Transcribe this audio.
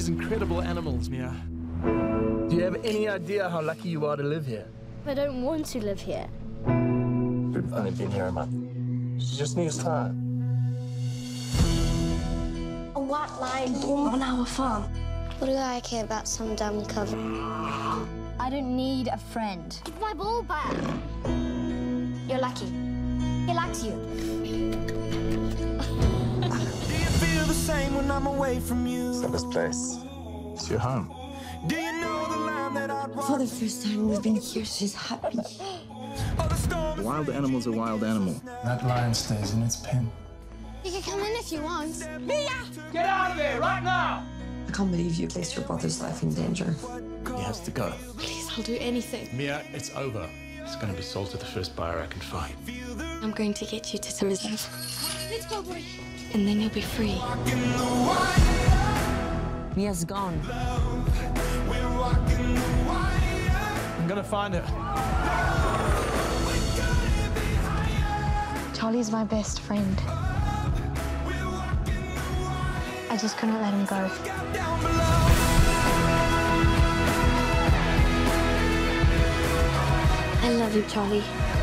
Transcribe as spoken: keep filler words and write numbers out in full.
these incredible animals, Mia. Do you have any idea how lucky you are to live here? I don't want to live here. We've only been here a month. She just needs time. A white lion born on our farm. What do I care about some dumb cover? I don't need a friend. Give my ball back. You're lucky. He likes you. Do you feel the same when I'm away from you? It's not this place. It's your home. Do you know the line that I'd walk? For the first time we've been here, she's happy. Wild animal's a wild animal. That lion stays in its pen. You can come in if you want. Mia! Get out of here right now! I can't believe you placed your brother's life in danger. He has to go. Please, I'll do anything. Mia, it's over. It's going to be sold to the first buyer I can find. I'm going to get you to some reserve. Let's go, boy. And then you'll be free. Mia's gone. I'm going to find her. Charlie's my best friend. I just couldn't let him go. I love you, Charlie.